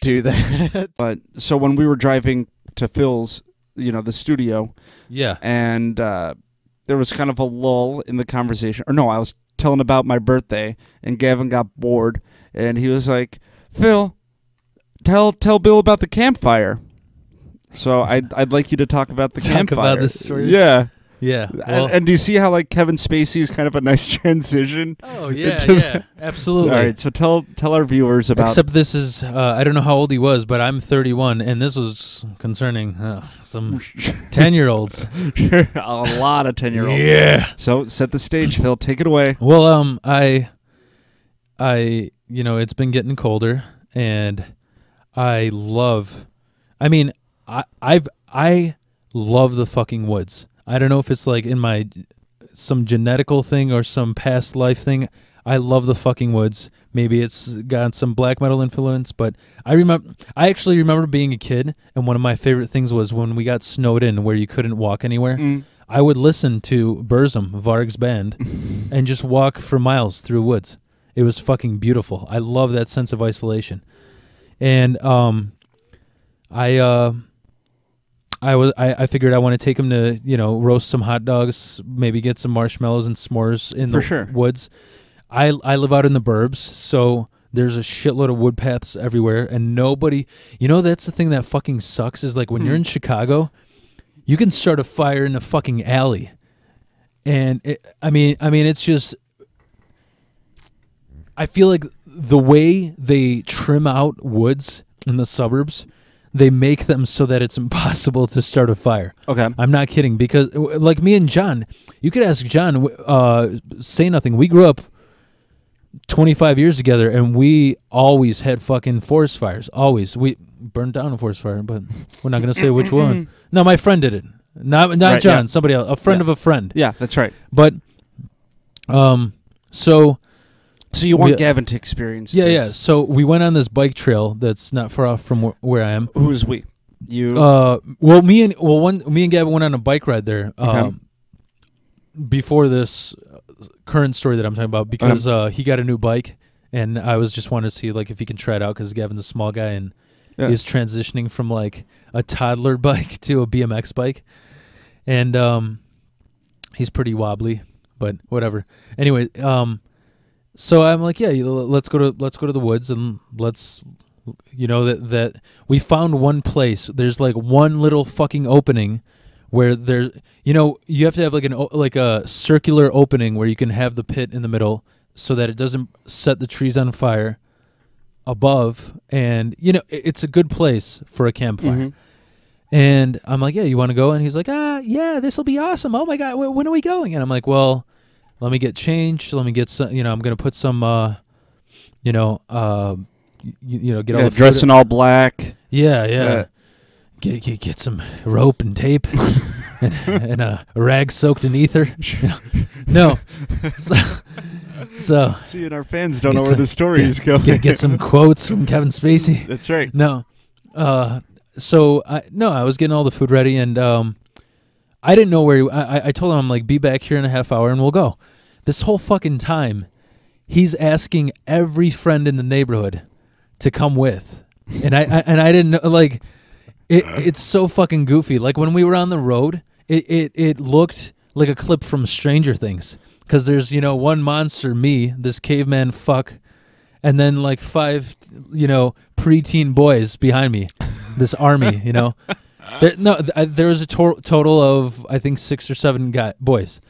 do that. But so when we were driving to Phil's, you know, the studio. Yeah. And there was kind of a lull in the conversation. Or no, I was telling about my birthday, and Gavin got bored, and he was like, "Phil, tell Bill about the campfire." So I'd like you to talk about the campfire. Talk about this story. Yeah. Yeah. Well, and do you see how like Kevin Spacey is kind of a nice transition? Oh yeah, yeah, absolutely. All right, so tell our viewers about. Except this is I don't know how old he was, but I'm 31, and this was concerning some 10-year-olds. Sure, a lot of 10-year-olds. Yeah. So set the stage, Phil. Take it away. Well, I you know, it's been getting colder, and I love. I mean, I love the fucking woods. I don't know if it's like in my some genetical thing or some past life thing. I love the fucking woods. Maybe it's got some black metal influence, but I actually remember being a kid, and one of my favorite things was when we got snowed in where you couldn't walk anywhere. I would listen to Burzum, Varg's band, and just walk for miles through woods. It was fucking beautiful. I love that sense of isolation. And I figured I want to take him to, you know, roast some hot dogs, maybe get some marshmallows and s'mores in the woods. I live out in the burbs, so there's a shitload of wood paths everywhere, and nobody, you know, that's the thing that fucking sucks is like when you're in Chicago, you can start a fire in a fucking alley, and I mean it's just, I feel like the way they trim out woods in the suburbs. They make them so that it's impossible to start a fire. Okay. I'm not kidding, because like me and John, you could ask John, say nothing. We grew up 25 years together, and we always had fucking forest fires. Always. We burned down a forest fire, but we're not going to say which one. No, my friend did it. Not right, John, yeah. Somebody else. A friend of a friend. Yeah, that's right. But So you want Gavin to experience this. Yeah, yeah. So we went on this bike trail that's not far off from where I am. Who is we? You? Well, me and Gavin went on a bike ride there before this current story that I'm talking about, because he got a new bike, and I was just wanting to see like if he can try it out, because Gavin's a small guy, and he's transitioning from like a toddler bike to a BMX bike, and he's pretty wobbly, but whatever. Anyway, so I'm like, yeah, let's go to the woods, and let's, you know, that we found one place. There's like one little fucking opening where there, you know, you have to have like a circular opening where you can have the pit in the middle so that it doesn't set the trees on fire above, and you know it's a good place for a campfire. And I'm like, yeah, you want to go? And he's like, yeah, this will be awesome. Oh my god, when are we going? And I'm like, well, let me get changed. Let me get some. You know, I'm gonna put some. Get all the dress in all black. Yeah, yeah. Get some rope and tape, and a rag soaked in ether. No. So see, and our fans don't know where the story is going. Get some quotes from Kevin Spacey. That's right. No. I was getting all the food ready, and I didn't know where he, I told him, I'm like, be back here in a half hour and we'll go. This whole fucking time, he's asking every friend in the neighborhood to come with. And I didn't know, like, it's so fucking goofy. Like when we were on the road, it looked like a clip from Stranger Things, because there's, you know, one monster, me, this caveman fuck, and then like five, you know, preteen boys behind me, this army, you know. There was a total of I think 6 or 7 boys,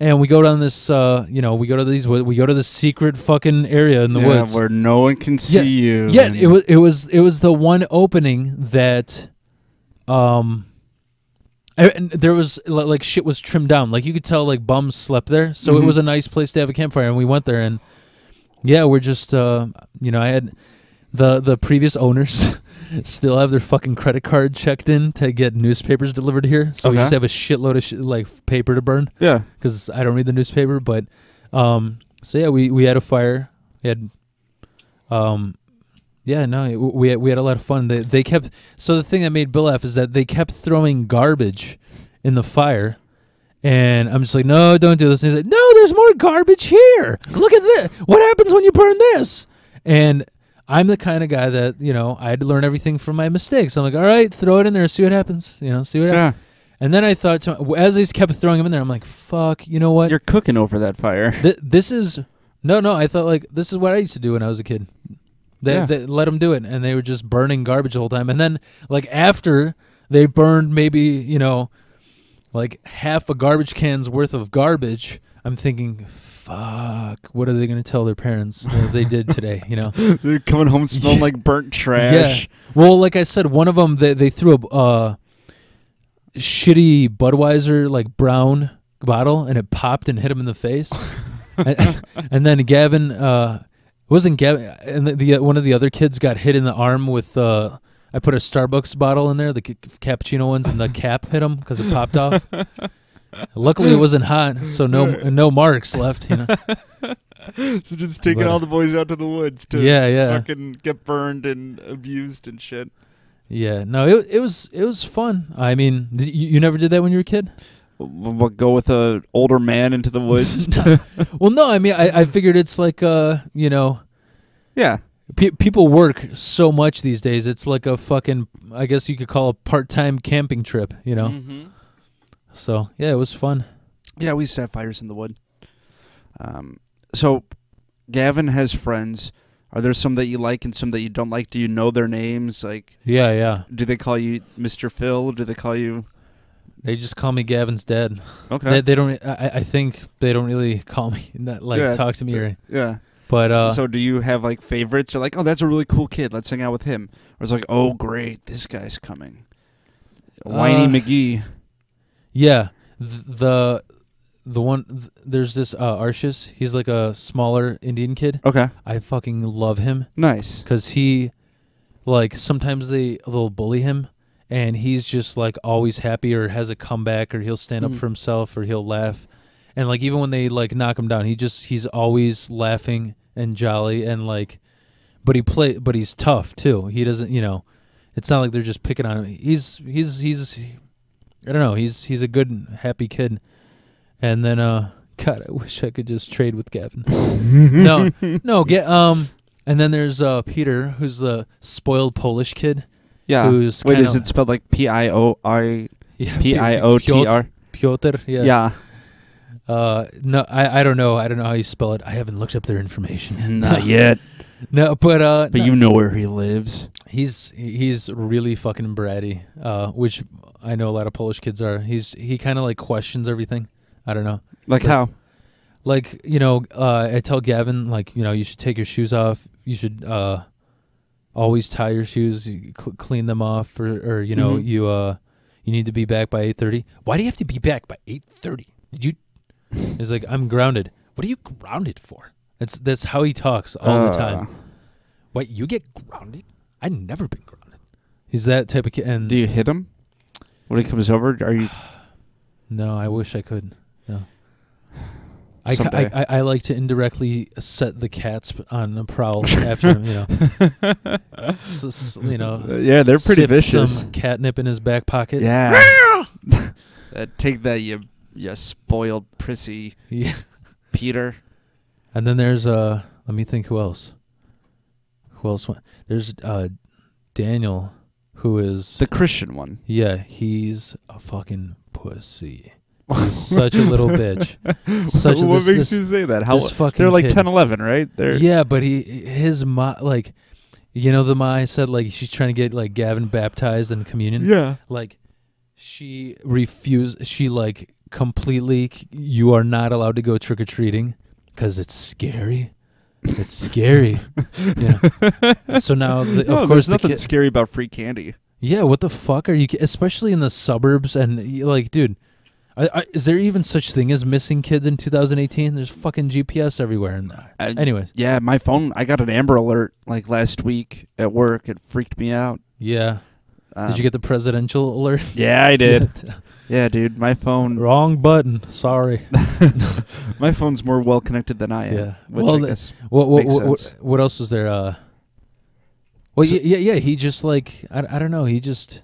and we go down this. We go to the secret fucking area in the woods where no one can see you. Yeah, it was the one opening that, and there was like shit was trimmed down. Like you could tell like bums slept there, so it was a nice place to have a campfire. And we went there, and yeah, we're just I had the previous owners. Still have their fucking credit card checked in to get newspapers delivered here, so we just have a shitload of paper to burn. Yeah, because I don't read the newspaper, but we had a fire. We had, we had a lot of fun. They kept, so the thing that made Bill laugh is that they kept throwing garbage in the fire, and I'm just like, no, don't do this. And he's like, no, there's more garbage here. Look at this. What happens when you burn this? And I'm the kind of guy that, you know, I had to learn everything from my mistakes. I'm like, all right, throw it in there, see what happens. You know, see what happens. And then I thought, as I kept throwing them in there, I'm like, fuck, you know what? You're cooking over that fire. This is, no, I thought, like, this is what I used to do when I was a kid. They let them do it, and they were just burning garbage the whole time. And then, like, after they burned maybe, you know, like half a garbage can's worth of garbage, I'm thinking, fuck, what are they going to tell their parents that they did today, you know? They're coming home smelling like burnt trash. Yeah. Well, like I said, one of them, they threw a shitty Budweiser, like, brown bottle, and it popped and hit him in the face. And then Gavin, one of the other kids got hit in the arm with, I put a Starbucks bottle in there, the cappuccino ones, and the cap hit him because it popped off. Luckily, it wasn't hot, so no marks left. You know, so just taking all the boys out to the woods to fucking get burned and abused and shit. Yeah, no, it was fun. I mean, you never did that when you were a kid. What, go with a older man into the woods? Well, no, I mean, I figured it's like you know, people work so much these days. It's like a fucking, I guess you could call a part-time camping trip. You know. Mm-hmm. So, yeah, it was fun. Yeah, we used to have fires in the wood. So, Gavin has friends. Are there some that you like and some that you don't like? Do you know their names? Like, yeah. Do they call you Mr. Phil? Do they call you... They just call me Gavin's dad. Okay. They don't... I think they don't really call me, not, like, talk to me or... Yeah. But, so do you have, like, favorites? You're like, oh, that's a really cool kid. Let's hang out with him. Or it's like, oh, great, this guy's coming. Whiny McGee. Yeah, the one, there's this Arshis. He's like a smaller Indian kid. Okay. I fucking love him. Nice. Because he, like, sometimes they'll bully him, and he's just, like, always happy or has a comeback, or he'll stand up for himself, or he'll laugh. And, like, even when they, like, knock him down, he's always laughing and jolly, and, like, but he's tough too. He doesn't, you know, it's not like they're just picking on him. He's I don't know. He's a good, happy kid. And then, God, I wish I could just trade with Gavin. And then there's Peter, who's the spoiled Polish kid. Yeah. Who's wait, is it spelled like P-I-O-T-R? Piotr. Yeah. Yeah. No, I don't know. I don't know how you spell it. I haven't looked up their information. Not yet. No, but you know where he lives. He's really fucking bratty, which I know a lot of Polish kids are. He kind of like questions everything. I don't know. Like, but how? Like, you know, I tell Gavin, like, you know, you should take your shoes off. You should always tie your shoes, clean them off, or you know, you need to be back by 8:30. Why do you have to be back by 8:30? Did you? It's like, I'm grounded. What are you grounded for? That's how he talks all the time. What, you get grounded? I've never been grounded. He's that type of kid. And do you hit him when he comes over? Are you? No, I wish I could. No. I like to indirectly set the cats on a prowl after him. You know. You know. Yeah, they're pretty vicious. Some catnip in his back pocket. Yeah. Take that, you spoiled prissy. Yeah. Peter. And then there's let me think, who else went? There's Daniel, who is the Christian one. Yeah, he's a fucking pussy. He's such a little bitch. Such a, what makes you say that? How they're like kid. 10, 11, right? They're yeah, but his mom, like, you know, the mom said, like, she's trying to get, like, Gavin baptized in communion. Yeah, like, she refused. She, like, completely, you are not allowed to go trick or treating. Because it's scary. It's scary. Yeah. So now, of course, there's nothing scary about free candy. Yeah, what the fuck are you... Especially in the suburbs and, like, dude, is there even such thing as missing kids in 2018? There's fucking GPS everywhere. And anyways. Yeah, my phone, I got an Amber Alert, like, last week at work. It freaked me out. Yeah. Did you get the presidential alert? Yeah, I did. Yeah, dude, my phone... Wrong button. Sorry. My phone's more well-connected than I am. Yeah. Well, what else was there? Well, so yeah, he just, like... I don't know. He just...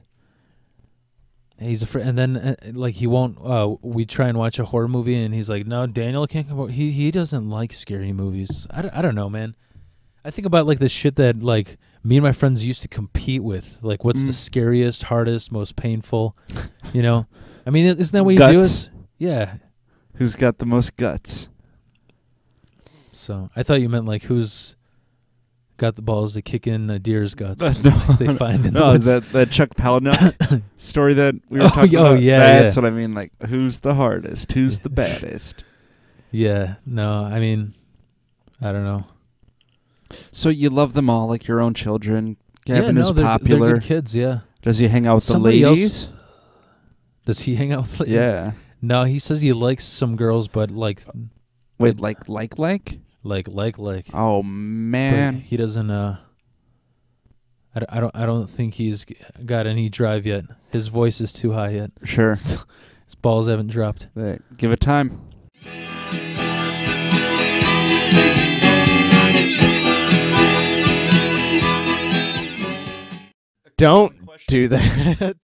He's a friend. And then, like, he won't... we try and watch a horror movie, and he's like, no, Daniel can't come over. He doesn't like scary movies. I don't know, man. I think about like the shit that like me and my friends used to compete with. Like, what's the scariest, hardest, most painful? You know, I mean, isn't that what you do? Yeah. Who's got the most guts? So I thought you meant like who's got the balls to kick in a deer's guts. That Chuck Palahniuk story that we were talking about. Yeah, that's what I mean. Like, who's the hardest? Who's the baddest? Yeah. No, I mean, I don't know. So you love them all, like your own children. Gavin is popular. They're good kids, yeah. Does he hang out with the ladies? Does he hang out with ladies? Yeah. No, he says he likes some girls, but like... Wait, like? Oh, man. But he doesn't, I don't think he's got any drive yet. His voice is too high yet. Sure. His balls haven't dropped. Right. Give it time. Don't do that.